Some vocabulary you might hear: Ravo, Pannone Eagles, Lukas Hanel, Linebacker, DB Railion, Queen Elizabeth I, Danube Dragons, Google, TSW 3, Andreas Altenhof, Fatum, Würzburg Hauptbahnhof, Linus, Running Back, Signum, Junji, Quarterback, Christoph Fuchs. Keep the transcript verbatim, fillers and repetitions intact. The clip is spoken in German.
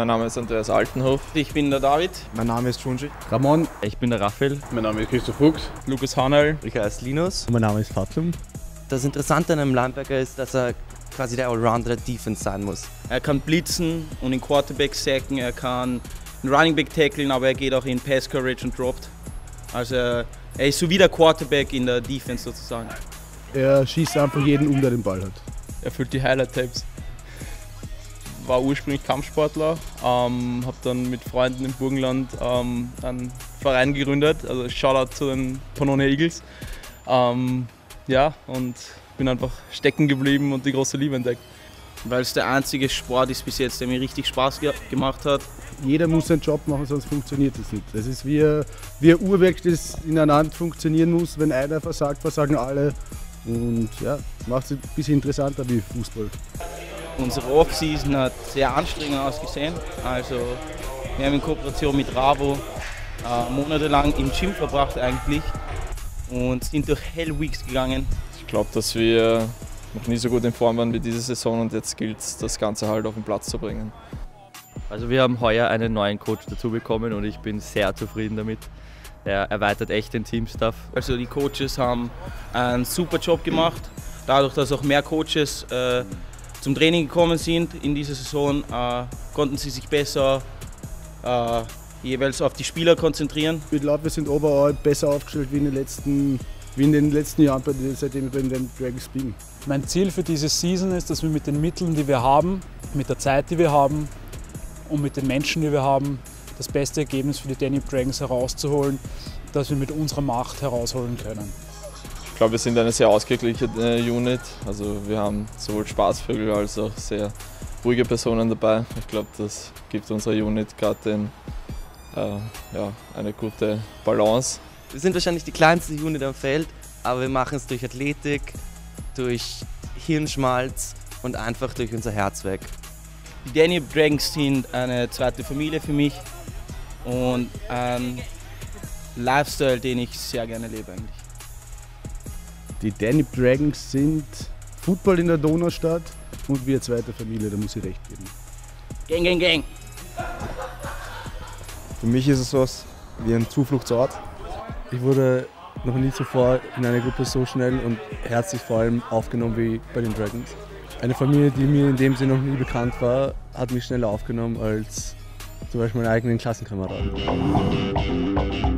Mein Name ist Andreas Altenhof. Ich bin der David. Mein Name ist Junji. Ramon. Ich bin der Raphael. Mein Name ist Christoph Fuchs. Lukas Hanel. Ich heiße Linus. Mein Name ist Fatum. Das Interessante an einem Linebacker ist, dass er quasi der Allrounder der Defense sein muss. Er kann blitzen und in Quarterback sacken, er kann einen Running Back tackeln, aber er geht auch in Pass Coverage und droppt. Also er ist so wie der Quarterback in der Defense sozusagen. Er schießt einfach jeden um, der den Ball hat. Er füllt die Highlight-Tapes. War ursprünglich Kampfsportler, ähm, habe dann mit Freunden im Burgenland ähm, einen Verein gegründet, also Shoutout zu den Pannone Eagles. Ähm, ja, und bin einfach stecken geblieben und die große Liebe entdeckt. Weil es der einzige Sport ist bis jetzt, der mir richtig Spaß ge gemacht hat. Jeder muss seinen Job machen, sonst funktioniert es nicht. Das ist wie, wie ein Uhrwerk, das ineinander funktionieren muss. Wenn einer versagt, versagen alle. Und ja, macht es ein bisschen interessanter wie Fußball. Unsere Off-Season hat sehr anstrengend ausgesehen. Also, wir haben in Kooperation mit Ravo äh, monatelang im Gym verbracht eigentlich und sind durch Hell Weeks gegangen. Ich glaube, dass wir noch nie so gut in Form waren wie diese Saison und jetzt gilt es, das Ganze halt auf den Platz zu bringen. Also wir haben heuer einen neuen Coach dazu bekommen und ich bin sehr zufrieden damit. Er erweitert echt den Teamstaff. Also die Coaches haben einen super Job gemacht, dadurch, dass auch mehr Coaches äh, zum Training gekommen sind in dieser Saison, äh, konnten sie sich besser äh, jeweils auf die Spieler konzentrieren. Ich glaube, wir sind overall besser aufgestellt wie in den letzten, wie in den letzten Jahren, seitdem ich bei den Dragons bin. Mein Ziel für diese Season ist, dass wir mit den Mitteln, die wir haben, mit der Zeit, die wir haben und mit den Menschen, die wir haben, das beste Ergebnis für die Danube Dragons herauszuholen, das wir mit unserer Macht herausholen können. Ich glaube, wir sind eine sehr ausgeglichene Unit. Also wir haben sowohl Spaßvögel als auch sehr ruhige Personen dabei. Ich glaube, das gibt unserer Unit gerade äh, ja, eine gute Balance. Wir sind wahrscheinlich die kleinste Unit am Feld, aber wir machen es durch Athletik, durch Hirnschmalz und einfach durch unser Herz weg. Die Danube Dragons sind eine zweite Familie für mich und ein Lifestyle, den ich sehr gerne lebe eigentlich. Die Danube Dragons sind Football in der Donaustadt und wir zweite Familie, da muss ich recht geben. Gang, gang, gang! Für mich ist es was wie ein Zufluchtsort. Ich wurde noch nie zuvor in einer Gruppe so schnell und herzlich vor allem aufgenommen wie bei den Dragons. Eine Familie, die mir in dem Sinne noch nie bekannt war, hat mich schneller aufgenommen als zum Beispiel meine eigenen Klassenkameraden.